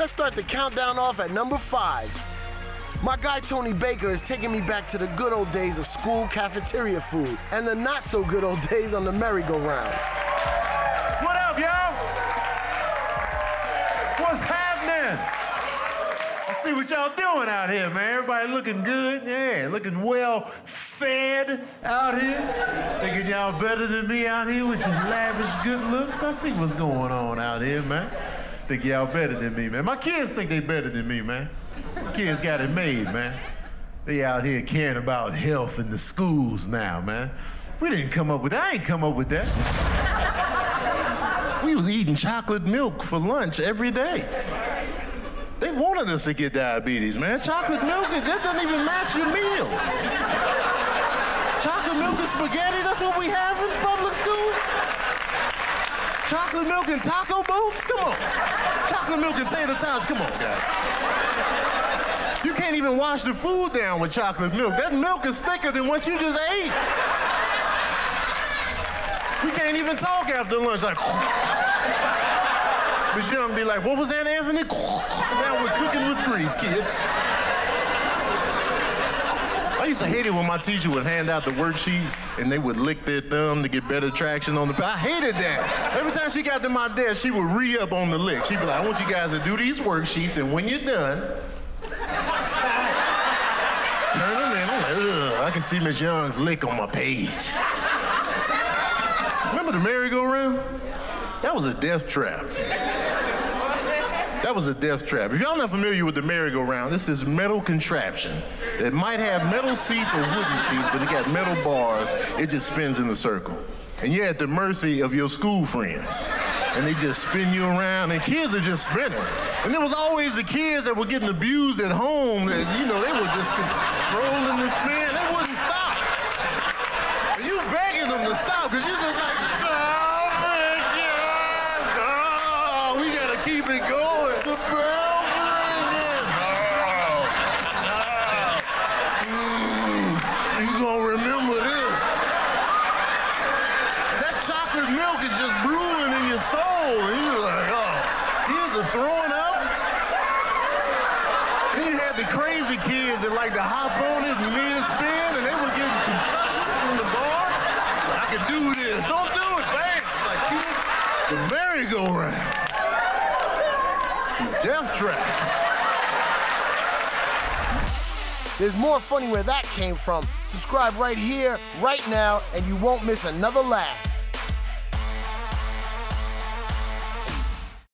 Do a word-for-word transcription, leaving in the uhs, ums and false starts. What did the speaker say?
Let's start the countdown off at number five. My guy Tony Baker is taking me back to the good old days of school cafeteria food and the not so good old days on the merry-go-round. What up, y'all? What's happening? I see what y'all doing out here, man. Everybody looking good, yeah, looking well fed out here. Thinking y'all better than me out here with your lavish good looks. I see what's going on out here, man. Think y'all better than me, man. My kids think they better than me, man. My kids got it made, man. They out here caring about health in the schools now, man. We didn't come up with that. I ain't come up with that. We was eating chocolate milk for lunch every day. They wanted us to get diabetes, man. Chocolate milk, that doesn't even match your meal. Chocolate milk and spaghetti, that's what we have in public school? Chocolate milk and taco boats? Come on. Chocolate milk and tater tots? Come on, guys. You can't even wash the food down with chocolate milk. That milk is thicker than what you just ate. We can't even talk after lunch. Like, Miss Young be like, what was that, Anthony? Now we're cooking with grease, kids. I used to hate it when my teacher would hand out the worksheets and they would lick their thumb to get better traction on the... I hated that. Every time she got to my desk, she would re-up on the lick. She'd be like, I want you guys to do these worksheets, and when you're done, turn them in. I'm like, ugh, I can see Miss Young's lick on my page. Remember the merry-go-round? That was a death trap. That was a death trap. If y'all not familiar with the merry-go-round, it's this metal contraption that might have metal seats or wooden seats, but it got metal bars. It just spins in a circle. And you're at the mercy of your school friends. And they just spin you around, and kids are just spinning. And there was always the kids that were getting abused at home that, you know, they were just controlling the spin. They wouldn't stop. And you begging them to stop, because you're just like, stop it, yeah. Oh, we got to keep it going. The bell ringing. Oh, oh. Mm, you gonna remember this. That chocolate milk is just brewing in your soul. And you're like, oh, kids are throwing up. Then you had the crazy kids that like to hop on it and mid-spin, and they were getting concussions from the bar. I can do this. Don't do it, bang. Like, you, the merry-go-round. Death trap. There's more funny where that came from. Subscribe right here, right now, and you won't miss another laugh.